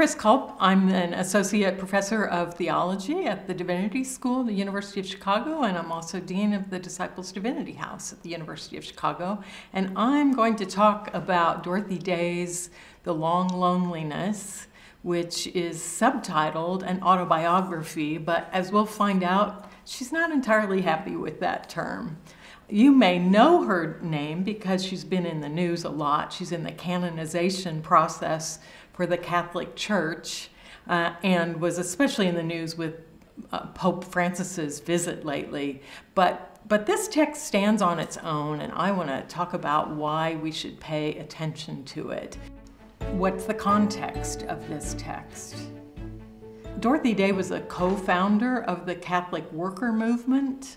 Chris Culp. I'm an associate professor of theology at the Divinity School, the University of Chicago, and I'm also dean of the Disciples Divinity House at the University of Chicago. And I'm going to talk about Dorothy Day's The Long Loneliness, which is subtitled an autobiography, but as we'll find out, she's not entirely happy with that term. You may know her name because she's been in the news a lot. She's in the canonization process for the Catholic Church and was especially in the news with Pope Francis's visit lately. But this text stands on its own, and I want to talk about why we should pay attention to it. What's the context of this text? Dorothy Day was a co-founder of the Catholic Worker Movement,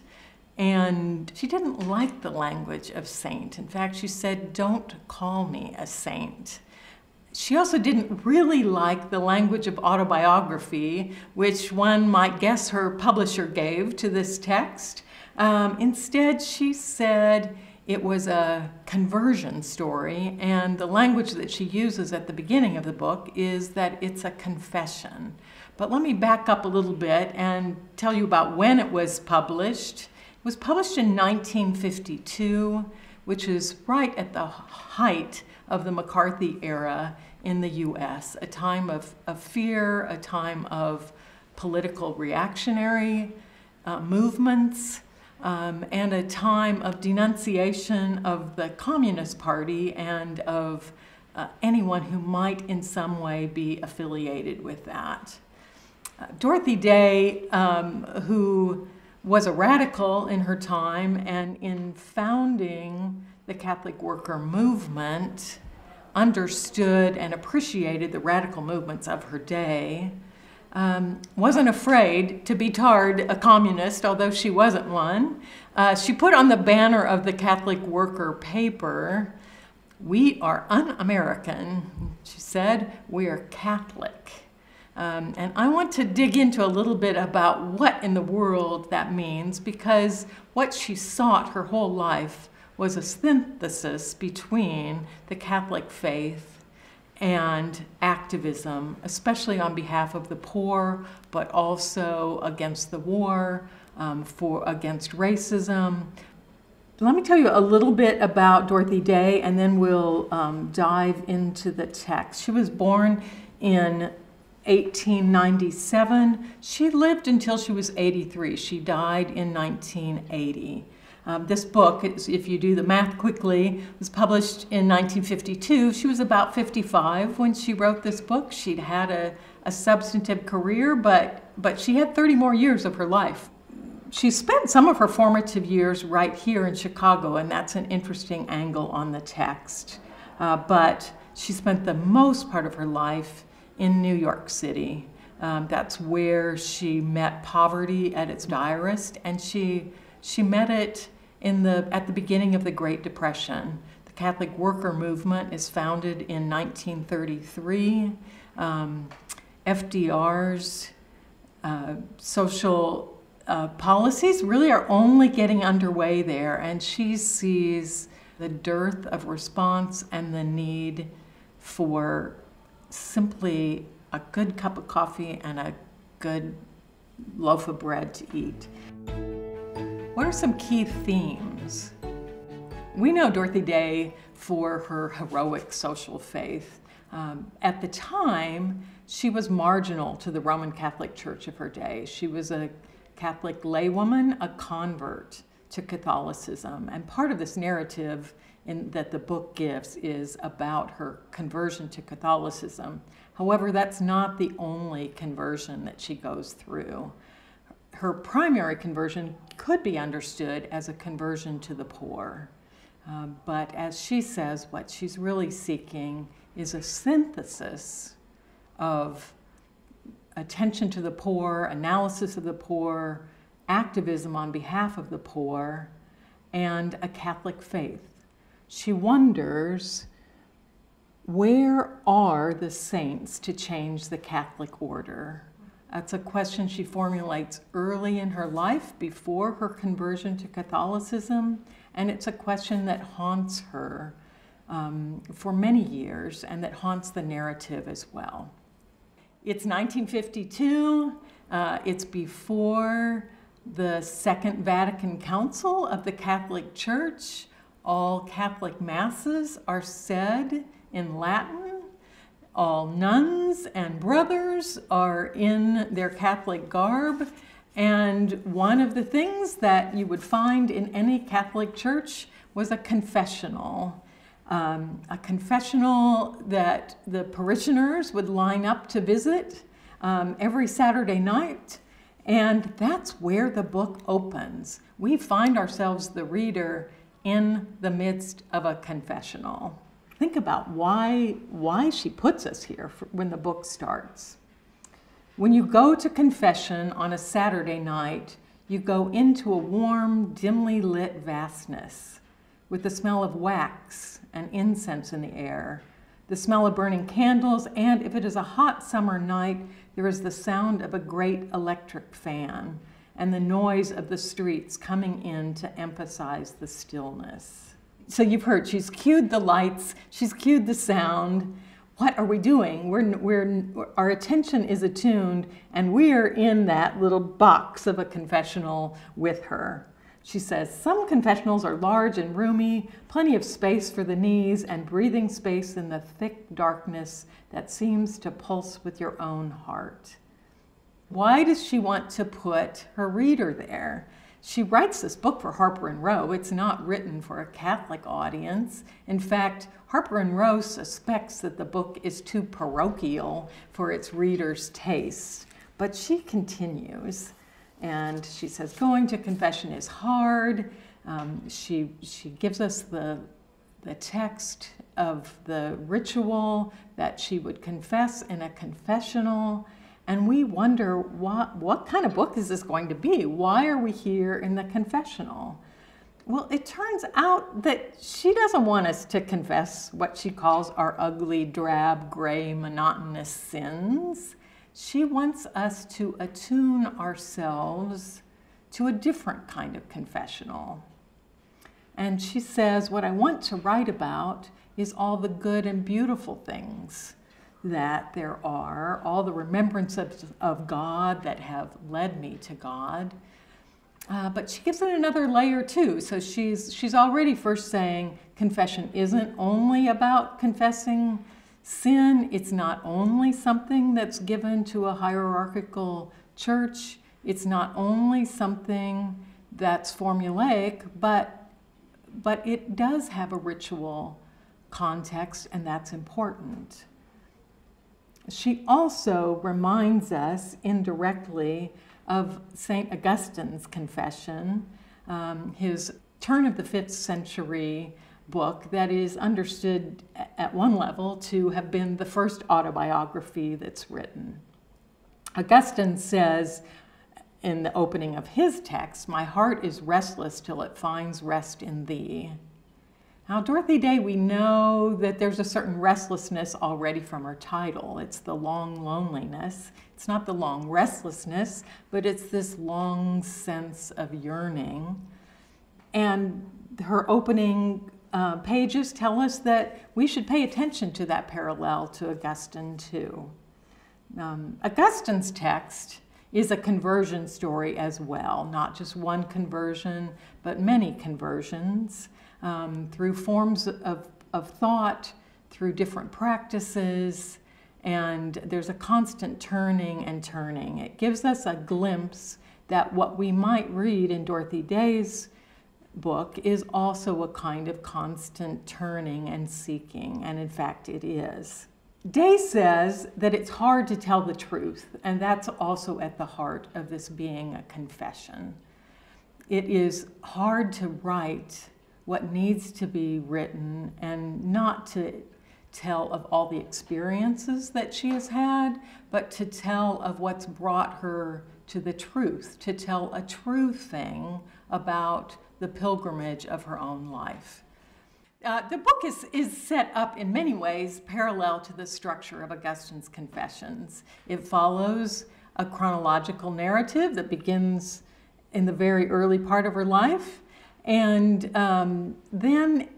and she didn't like the language of saint. In fact, she said, "Don't call me a saint." She also didn't really like the language of autobiography, which one might guess her publisher gave to this text. Instead, she said it was a conversion story, and the language that she uses at the beginning of the book is that it's a confession. But let me back up a little bit and tell you about when it was published. It was published in 1952, which is right at the height of the McCarthy era in the U.S., a time of fear, a time of political reactionary movements, and a time of denunciation of the Communist Party and of anyone who might in some way be affiliated with that. Dorothy Day, who was a radical in her time, and in founding the Catholic Worker Movement, understood and appreciated the radical movements of her day, wasn't afraid to be tarred a communist, although she wasn't one. She put on the banner of the Catholic Worker paper, "We are un-American," she said, "we are Catholic." And I want to dig into a little bit about what in the world that means, because what she sought her whole life was a synthesis between the Catholic faith and activism, especially on behalf of the poor, but also against the war, against racism. Let me tell you a little bit about Dorothy Day, and then we'll dive into the text. She was born in 1897. She lived until she was 83. She died in 1980. This book, if you do the math quickly, was published in 1952. She was about 55 when she wrote this book. She'd had a substantive career, but she had 30 more years of her life. She spent some of her formative years right here in Chicago, and that's an interesting angle on the text. But she spent the most part of her life in New York City. That's where she met poverty at its direst, and she met it at the beginning of the Great Depression. The Catholic Worker Movement is founded in 1933. FDR's social policies really are only getting underway there, and she sees the dearth of response and the need for simply a good cup of coffee and a good loaf of bread to eat. What are some key themes? We know Dorothy Day for her heroic social faith. At the time, she was marginal to the Roman Catholic Church of her day. She was a Catholic laywoman, a convert to Catholicism, and part of this narrative that the book gives is about her conversion to Catholicism. However, that's not the only conversion that she goes through. Her primary conversion could be understood as a conversion to the poor. But as she says, what she's really seeking is a synthesis of attention to the poor, analysis of the poor, activism on behalf of the poor, and a Catholic faith. She wonders, where are the saints to change the Catholic order? That's a question she formulates early in her life before her conversion to Catholicism, and it's a question that haunts her for many years and that haunts the narrative as well. It's 1952. It's before the Second Vatican Council of the Catholic Church. All Catholic masses are said in Latin. All nuns and brothers are in their Catholic garb. And one of the things that you would find in any Catholic church was a confessional. A confessional that the parishioners would line up to visit every Saturday night. And that's where the book opens. We find ourselves, the reader, in the midst of a confessional. Think about why she puts us here when the book starts. When you go to confession on a Saturday night, you go into a warm, dimly lit vastness with the smell of wax and incense in the air, the smell of burning candles, and if it is a hot summer night, there is the sound of a great electric fan and the noise of the streets coming in to emphasize the stillness. So you've heard, she's cued the lights, she's cued the sound. What are we doing? Our attention is attuned, and we're in that little box of a confessional with her. She says, some confessionals are large and roomy, plenty of space for the knees and breathing space in the thick darkness that seems to pulse with your own heart. Why does she want to put her reader there? She writes this book for Harper & Row. It's not written for a Catholic audience. In fact, Harper & Row suspects that the book is too parochial for its readers' taste. But she continues, and she says, going to confession is hard. She gives us the text of the ritual that she would confess in a confessional. And we wonder, what kind of book is this going to be? Why are we here in the confessional? Well, it turns out that she doesn't want us to confess what she calls our ugly, drab, gray, monotonous sins. She wants us to attune ourselves to a different kind of confessional. And she says, what I want to write about is all the good and beautiful things that there are, all the remembrances of God that have led me to God. But she gives it another layer too. So she's already first saying confession isn't only about confessing sin. It's not only something that's given to a hierarchical church. It's not only something that's formulaic, but it does have a ritual context, and that's important. She also reminds us indirectly of St. Augustine's Confession, his turn of the 5th century book that is understood at one level to have been the first autobiography that's written. Augustine says in the opening of his text, "My heart is restless till it finds rest in thee." Now, Dorothy Day, we know that there's a certain restlessness already from her title. It's the long loneliness. It's not the long restlessness, but it's this long sense of yearning. And her opening pages tell us that we should pay attention to that parallel to Augustine, too. Augustine's text is a conversion story as well, not just one conversion, but many conversions. Through forms of thought, through different practices, and there's a constant turning and turning. It gives us a glimpse that what we might read in Dorothy Day's book is also a kind of constant turning and seeking, and in fact it is. Day says that it's hard to tell the truth, and that's also at the heart of this being a confession. It is hard to write what needs to be written and not to tell of all the experiences that she has had, but to tell of what's brought her to the truth, to tell a true thing about the pilgrimage of her own life. The book is set up in many ways parallel to the structure of Augustine's Confessions. It follows a chronological narrative that begins in the very early part of her life. And then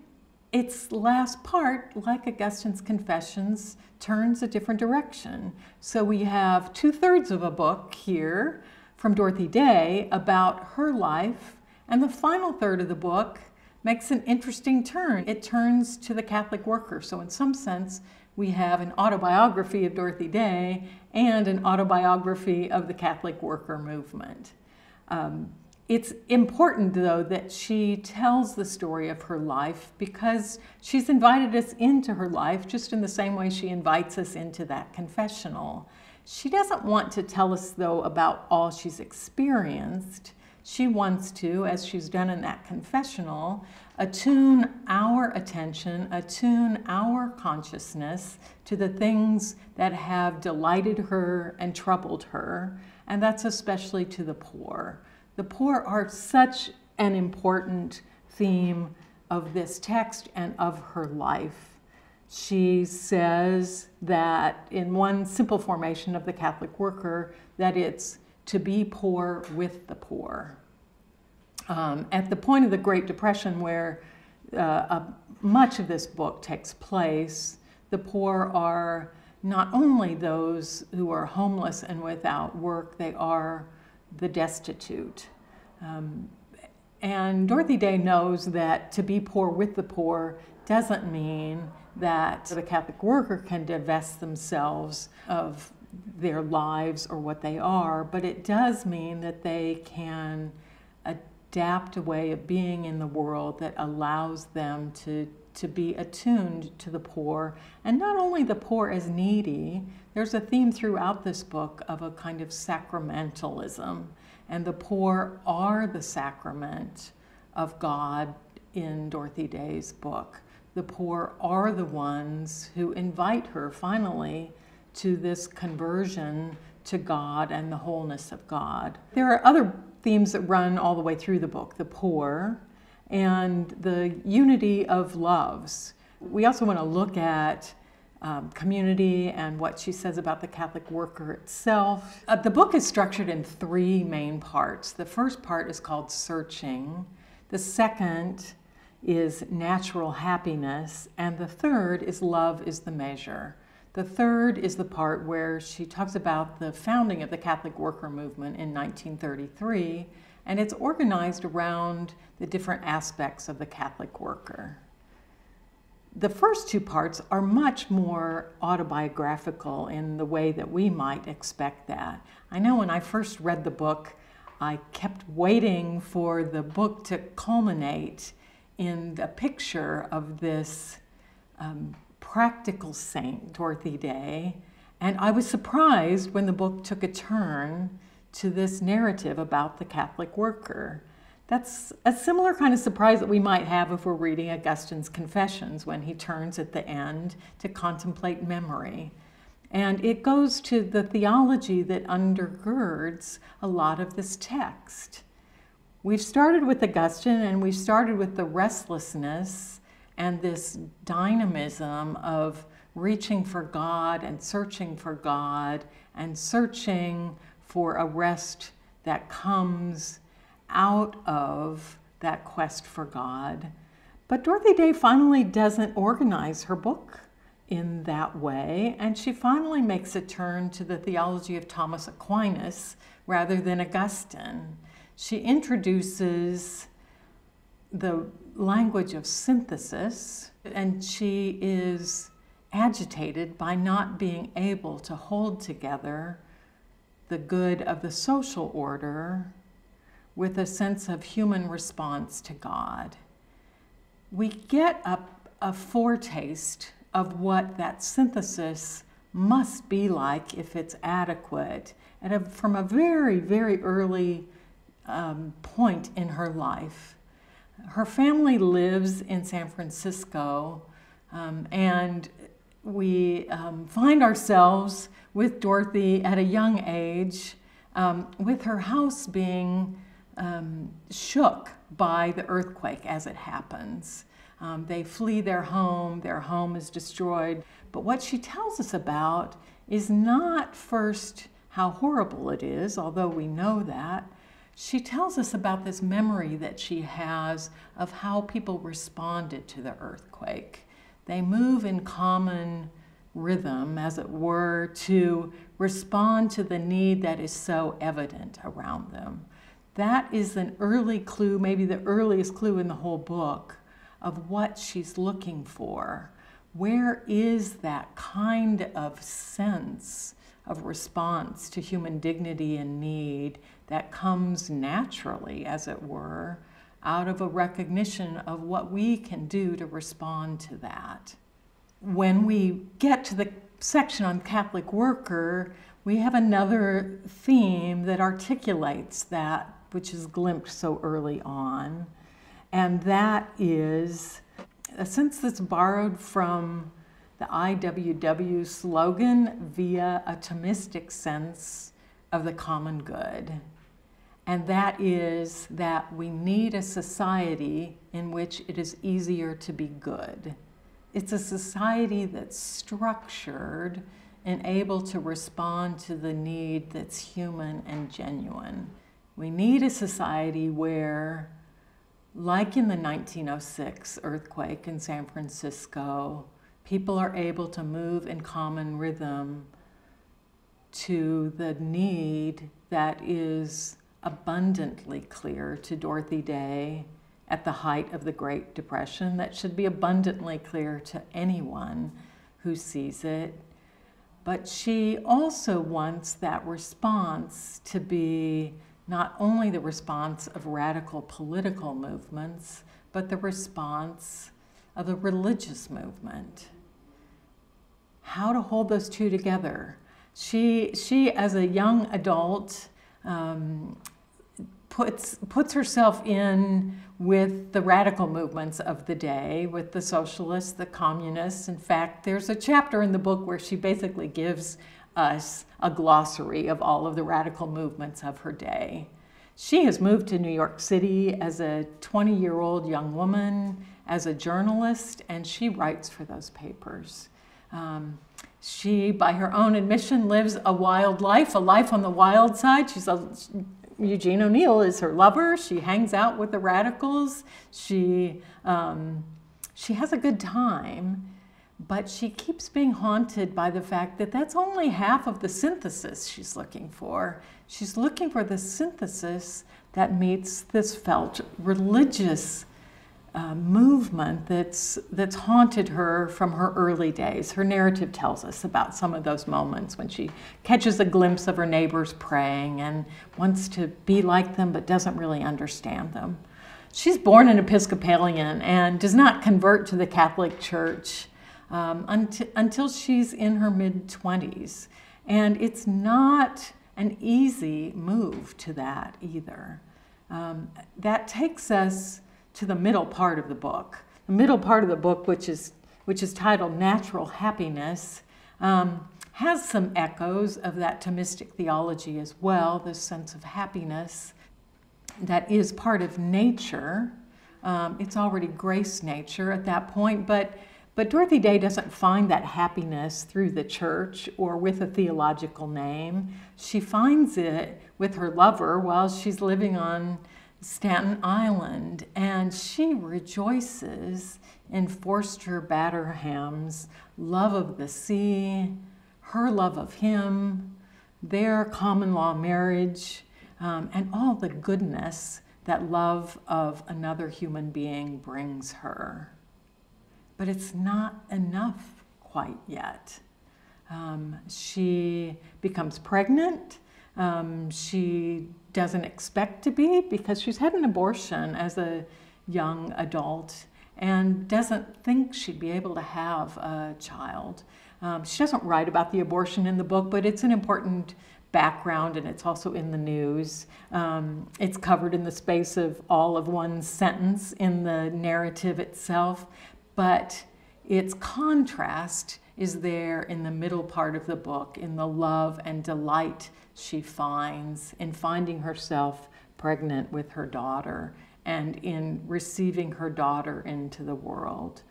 its last part, like Augustine's Confessions, turns a different direction. So we have 2/3 of a book here from Dorothy Day about her life, and the final third of the book makes an interesting turn. It turns to the Catholic worker. So in some sense, we have an autobiography of Dorothy Day and an autobiography of the Catholic worker movement. It's important, though, that she tells the story of her life because she's invited us into her life just in the same way she invites us into that confessional. She doesn't want to tell us, though, about all she's experienced. She wants to, as she's done in that confessional, attune our attention, attune our consciousness to the things that have delighted her and troubled her, and that's especially to the poor. The poor are such an important theme of this text and of her life. She says that in one simple formation of the Catholic worker, that it's to be poor with the poor. At the point of the Great Depression, where much of this book takes place, the poor are not only those who are homeless and without work, they are the destitute. And Dorothy Day knows that to be poor with the poor doesn't mean that the Catholic worker can divest themselves of their lives or what they are, but it does mean that they can adapt a way of being in the world that allows them to be attuned to the poor, and not only the poor as needy. There's a theme throughout this book of a kind of sacramentalism, and the poor are the sacrament of God in Dorothy Day's book. The poor are the ones who invite her finally to this conversion to God and the wholeness of God. There are other themes that run all the way through the book, the poor and the unity of loves. We also want to look at community and what she says about the Catholic worker itself. The book is structured in three main parts. The first part is called Searching. The second is Natural Happiness. And the third is Love is the Measure. The third is the part where she talks about the founding of the Catholic worker movement in 1933, and it's organized around the different aspects of the Catholic worker. The first two parts are much more autobiographical in the way that we might expect that. I know when I first read the book, I kept waiting for the book to culminate in the picture of this practical saint, Dorothy Day, and I was surprised when the book took a turn to this narrative about the Catholic worker. That's a similar kind of surprise that we might have if we're reading Augustine's Confessions, when he turns at the end to contemplate memory. And it goes to the theology that undergirds a lot of this text. We've started with Augustine, and we've started with the restlessness and this dynamism of reaching for God and searching for God and searching for a rest that comes out of that quest for God. But Dorothy Day finally doesn't organize her book in that way, and she finally makes a turn to the theology of Thomas Aquinas rather than Augustine. She introduces the language of synthesis, and she is agitated by not being able to hold together the good of the social order with a sense of human response to God. We get a foretaste of what that synthesis must be like if it's adequate, and from a very, very early point in her life. Her family lives in San Francisco, and we find ourselves with Dorothy at a young age, with her house being shook by the earthquake as it happens. They flee their home is destroyed. But what she tells us about is not first how horrible it is, although we know that. She tells us about this memory that she has of how people responded to the earthquake. They move in common rhythm, as it were, to respond to the need that is so evident around them. That is an early clue, maybe the earliest clue in the whole book, of what she's looking for. Where is that kind of sense of response to human dignity and need that comes naturally, as it were, out of a recognition of what we can do to respond to that? When we get to the section on Catholic Worker, we have another theme that articulates that, which is glimpsed so early on, and that is a sense that's borrowed from the IWW slogan via a Thomistic sense of the common good. And that is that we need a society in which it is easier to be good. It's a society that's structured and able to respond to the need that's human and genuine. We need a society where, like in the 1906 earthquake in San Francisco, people are able to move in common rhythm to the need that is abundantly clear to Dorothy Day at the height of the Great Depression, that should be abundantly clear to anyone who sees it. But she also wants that response to be not only the response of radical political movements, but the response of the religious movement. How to hold those two together. She as a young adult, puts herself in with the radical movements of the day, with the socialists, the communists. In fact, there's a chapter in the book where she basically gives us a glossary of all of the radical movements of her day. She has moved to New York City as a 20-year-old young woman, as a journalist, and she writes for those papers. She, by her own admission, lives a wild life, a life on the wild side. Eugene O'Neill is her lover. She hangs out with the radicals. She has a good time, but she keeps being haunted by the fact that that's only half of the synthesis she's looking for. She's looking for the synthesis that meets this felt religious movement that's haunted her from her early days. Her narrative tells us about some of those moments when she catches a glimpse of her neighbors praying and wants to be like them but doesn't really understand them. She's born an Episcopalian and does not convert to the Catholic Church until she's in her mid-20s. And it's not an easy move to that either. That takes us to the middle part of the book. The middle part of the book, which is titled Natural Happiness, has some echoes of that Thomistic theology as well, this sense of happiness that is part of nature. It's already grace nature at that point, but Dorothy Day doesn't find that happiness through the church or with a theological name. She finds it with her lover while she's living on Staten Island, and she rejoices in Forster Batterham's love of the sea, her love of him, their common law marriage, and all the goodness that love of another human being brings her. But it's not enough quite yet. She becomes pregnant. She doesn't expect to be, because she's had an abortion as a young adult and doesn't think she'd be able to have a child. She doesn't write about the abortion in the book, but it's an important background, and it's also in the news. It's covered in the space of all of one sentence in the narrative itself, but its contrast is there in the middle part of the book, in the love and delight she finds in finding herself pregnant with her daughter and in receiving her daughter into the world.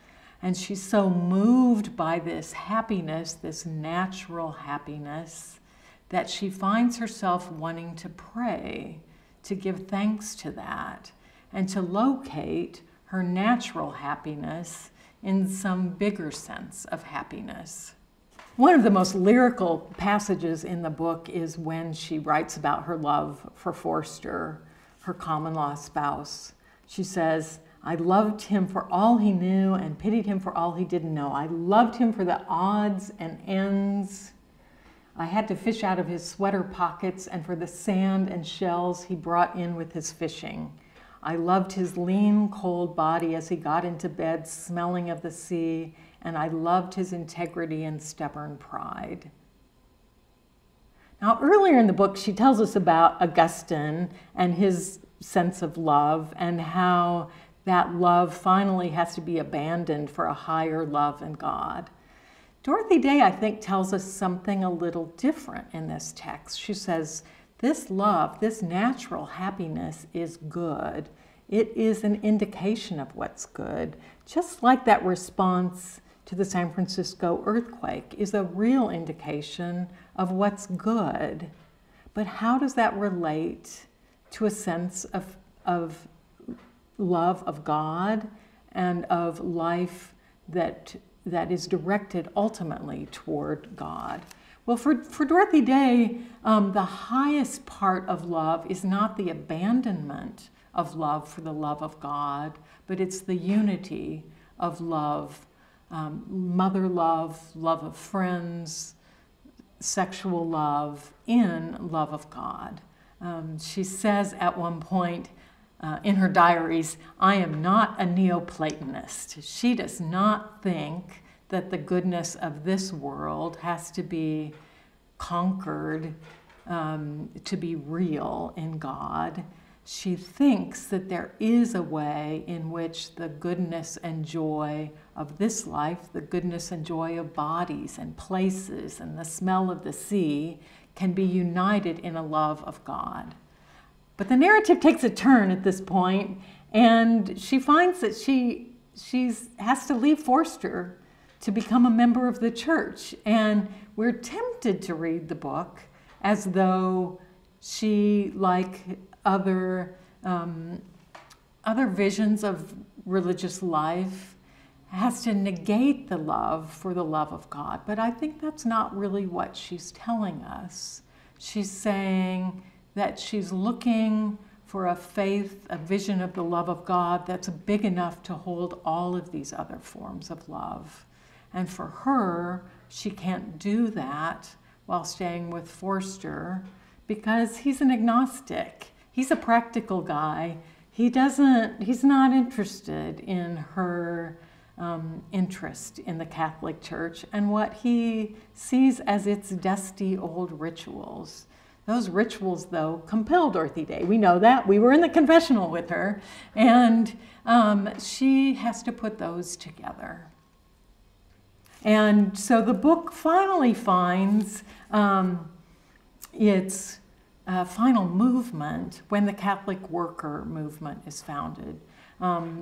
And she's so moved by this happiness, this natural happiness, that she finds herself wanting to pray to give thanks to that and to locate her natural happiness in some bigger sense of happiness. One of the most lyrical passages in the book is when she writes about her love for Forster, her common-law spouse. She says, "I loved him for all he knew and pitied him for all he didn't know. I loved him for the odds and ends I had to fish out of his sweater pockets and for the sand and shells he brought in with his fishing. I loved his lean, cold body as he got into bed smelling of the sea, and I loved his integrity and stubborn pride." Now, earlier in the book, she tells us about Augustine and his sense of love and how that love finally has to be abandoned for a higher love in God. Dorothy Day, I think, tells us something a little different in this text. She says, this love, this natural happiness is good. It is an indication of what's good. Just like that response to the San Francisco earthquake is a real indication of what's good. But how does that relate to a sense of love of God and of life that is directed ultimately toward God? Well, for Dorothy Day, the highest part of love is not the abandonment of love for the love of God, but it's the unity of love, mother love of friends, sexual love in love of God. She says at one point in her diaries, "I am not a Neoplatonist." She does not think that the goodness of this world has to be conquered to be real in God. She thinks that there is a way in which the goodness and joy of this life, the goodness and joy of bodies and places and the smell of the sea, can be united in a love of God. But the narrative takes a turn at this point, and she finds that she has to leave Forster to become a member of the church. And we're tempted to read the book as though she, like other visions of religious life, has to negate the love for the love of God. But I think that's not really what she's telling us. She's saying that she's looking for a faith, a vision of the love of God that's big enough to hold all of these other forms of love. And for her, she can't do that while staying with Forster because he's an agnostic. He's a practical guy. He's not interested in her interest in the Catholic Church and what he sees as its dusty old rituals. Those rituals, though, compel Dorothy Day. We know that. We were in the confessional with her. And she has to put those together. And so the book finally finds its final movement when the Catholic Worker Movement is founded.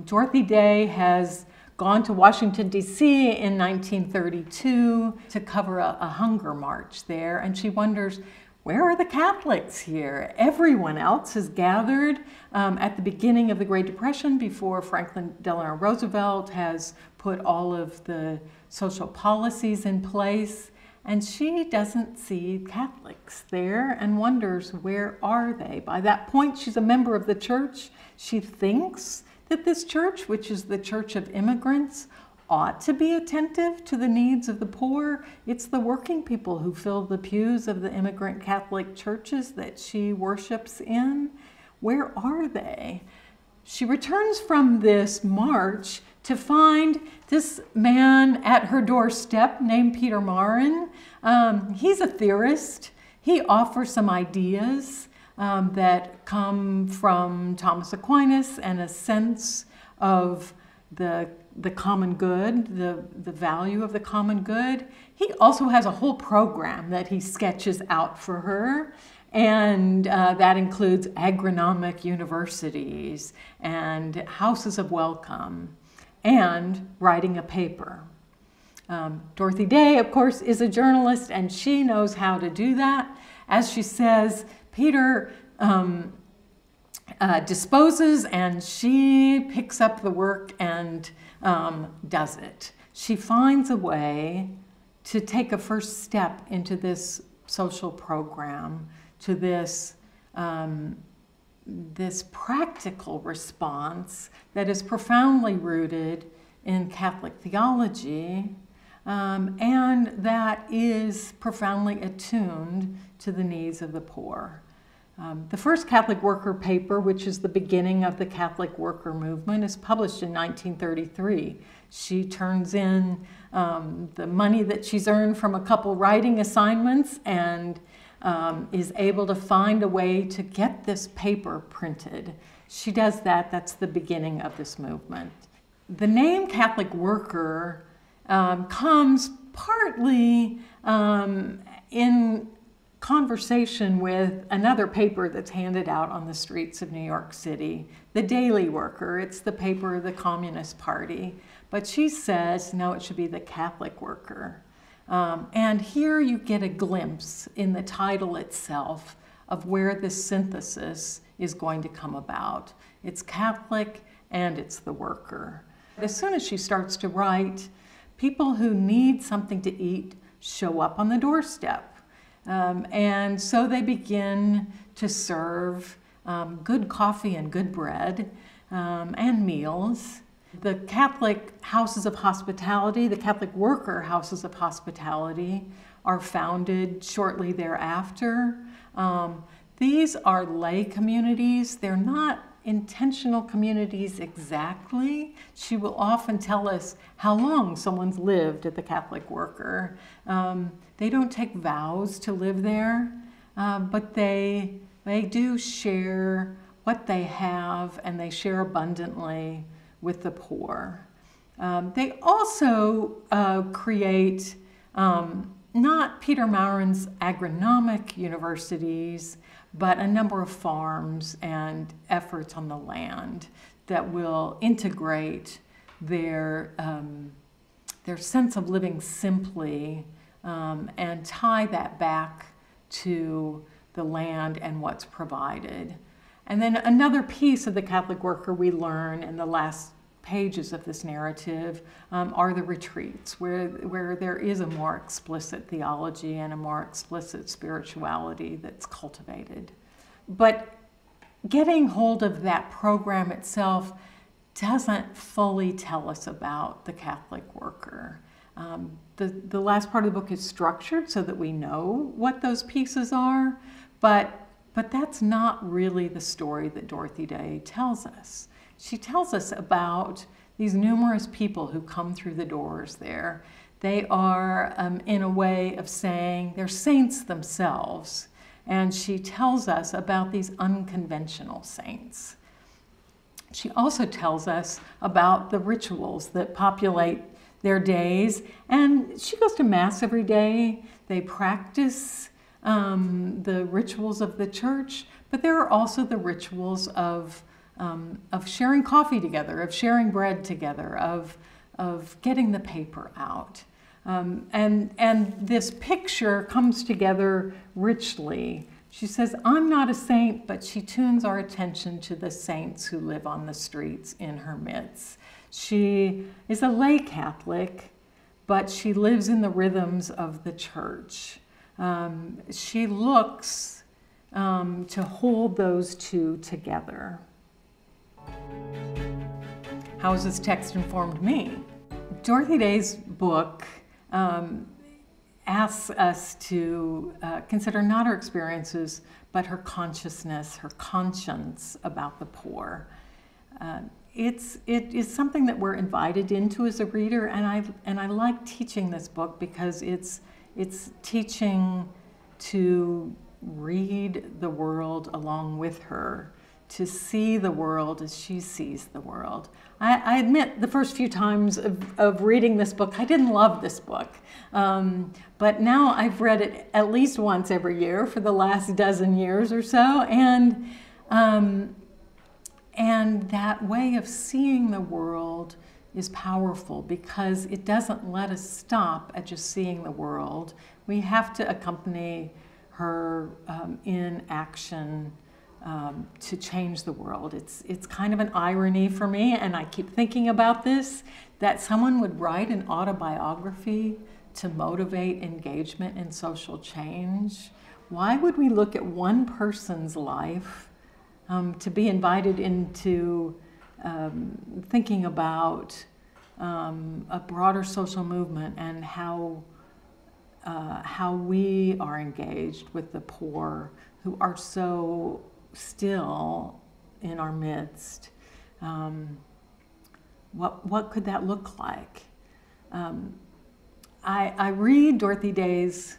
Dorothy Day has gone to Washington, D.C. in 1932 to cover a hunger march there. And she wonders, where are the Catholics here? Everyone else has gathered at the beginning of the Great Depression before Franklin Delano Roosevelt has put all of the social policies in place. And she doesn't see Catholics there and wonders, where are they? By that point, she's a member of the church. She thinks that this church, which is the church of immigrants, ought to be attentive to the needs of the poor. It's the working people who fill the pews of the immigrant Catholic churches that she worships in. Where are they? She returns from this march to find this man at her doorstep named Peter Maurin. He's a theorist. He offers some ideas that come from Thomas Aquinas and a sense of the common good, the value of the common good. He also has a whole program that he sketches out for her, and that includes agronomic universities and houses of welcome and writing a paper. Dorothy Day, of course, is a journalist, and she knows how to do that. As she says, Peter disposes, and she picks up the work and does it. She finds a way to take a first step into this social program, to this, this practical response that is profoundly rooted in Catholic theology, and that is profoundly attuned to the needs of the poor. The first Catholic Worker paper, which is the beginning of the Catholic Worker Movement, is published in 1933. She turns in the money that she's earned from a couple writing assignments and is able to find a way to get this paper printed. She does that. That's the beginning of this movement. The name Catholic Worker comes partly in conversation with another paper that's handed out on the streets of New York City, The Daily Worker. It's the paper of the Communist Party. But she says, no, it should be the Catholic Worker. And here you get a glimpse in the title itself of where this synthesis is going to come about. It's Catholic and it's the worker. As soon as she starts to write, people who need something to eat show up on the doorstep. And so they begin to serve good coffee and good bread and meals. The Catholic houses of hospitality, the Catholic Worker houses of hospitality, are founded shortly thereafter. These are lay communities. They're not intentional communities exactly. She will often tell us how long someone's lived at the Catholic Worker. They don't take vows to live there, but they do share what they have, and they share abundantly with the poor. They also create not Peter Maurin's agronomic universities, but a number of farms and efforts on the land that will integrate their sense of living simply and tie that back to the land and what's provided. And then another piece of the Catholic Worker we learn in the last pages of this narrative are the retreats, where there is a more explicit theology and a more explicit spirituality that's cultivated. But getting hold of that program itself doesn't fully tell us about the Catholic Worker. The last part of the book is structured so that we know what those pieces are, but that's not really the story that Dorothy Day tells us. She tells us about these numerous people who come through the doors there. They are, in a way of saying, they're saints themselves. And she tells us about these unconventional saints. She also tells us about the rituals that populate their days. And she goes to Mass every day. They practice the rituals of the church, but there are also the rituals of sharing coffee together, of sharing bread together, of getting the paper out. And this picture comes together richly. She says, I'm not a saint, but she tunes our attention to the saints who live on the streets in her midst. She is a lay Catholic, but she lives in the rhythms of the church. She looks to hold those two together. How has this text informed me? Dorothy Day's book asks us to consider not her experiences, but her consciousness, her conscience about the poor. It is something that we're invited into as a reader, and I like teaching this book because it's teaching to read the world along with her, to see the world as she sees the world. I admit the first few times of reading this book, I didn't love this book. But now I've read it at least once every year for the last dozen years or so. And that way of seeing the world is powerful because it doesn't let us stop at just seeing the world. We have to accompany her in action to change the world. It's kind of an irony for me, and I keep thinking about this, that someone would write an autobiography to motivate engagement in social change. Why would we look at one person's life to be invited into thinking about a broader social movement and how we are engaged with the poor who are so still in our midst? What could that look like? I read Dorothy Day's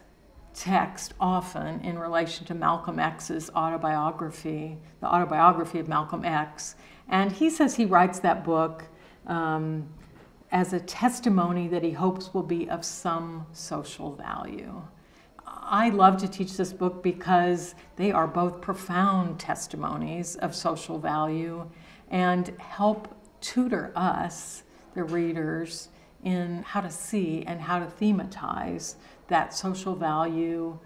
text often in relation to Malcolm X's autobiography, the autobiography of Malcolm X, and he says he writes that book as a testimony that he hopes will be of some social value. I love to teach this book because they are both profound testimonies of social value and help tutor us, the readers, in how to see and how to thematize that social value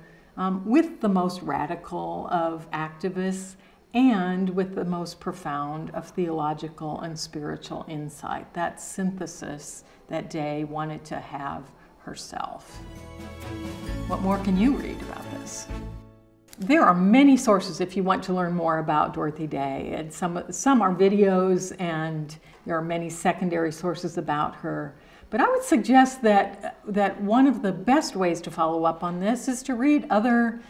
with the most radical of activists and with the most profound of theological and spiritual insight. That synthesis that Day wanted to have herself. What more can you read about this? There are many sources if you want to learn more about Dorothy Day, and some are videos, and there are many secondary sources about her. But I would suggest that one of the best ways to follow up on this is to read other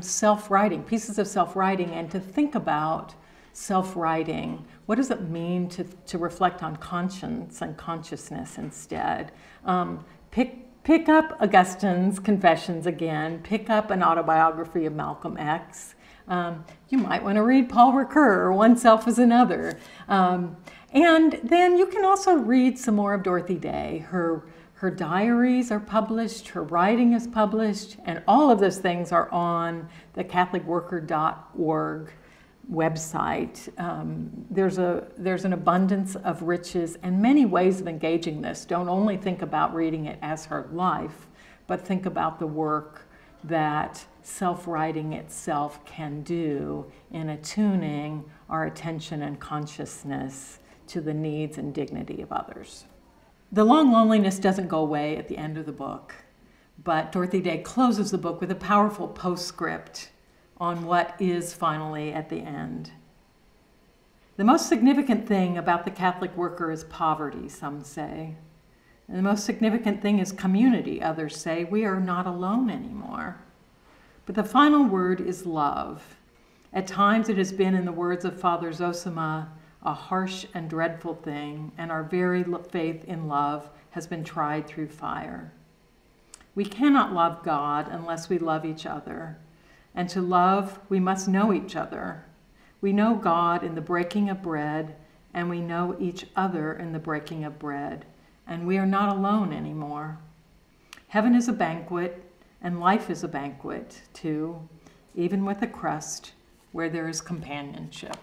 self-writing, pieces of self-writing, and to think about self-writing. What does it mean to reflect on conscience and consciousness instead? Pick up Augustine's Confessions again. Pick up an autobiography of Malcolm X. You might want to read Paul Ricœur, One Self as Another. And then you can also read some more of Dorothy Day. Her diaries are published, her writing is published, and all of those things are on the catholicworker.org website. There's an abundance of riches and many ways of engaging this. Don't only think about reading it as her life, but think about the work that self-writing itself can do in attuning our attention and consciousness to the needs and dignity of others. The Long Loneliness doesn't go away at the end of the book, but Dorothy Day closes the book with a powerful postscript on what is finally at the end. The most significant thing about the Catholic worker is poverty, some say. And the most significant thing is community, others say. We are not alone anymore. But the final word is love. At times it has been, in the words of Father Zosima, a harsh and dreadful thing, and our very faith in love has been tried through fire. We cannot love God unless we love each other, and to love we must know each other. We know God in the breaking of bread, and we know each other in the breaking of bread, and we are not alone anymore. Heaven is a banquet, and life is a banquet too, even with a crust where there is companionship.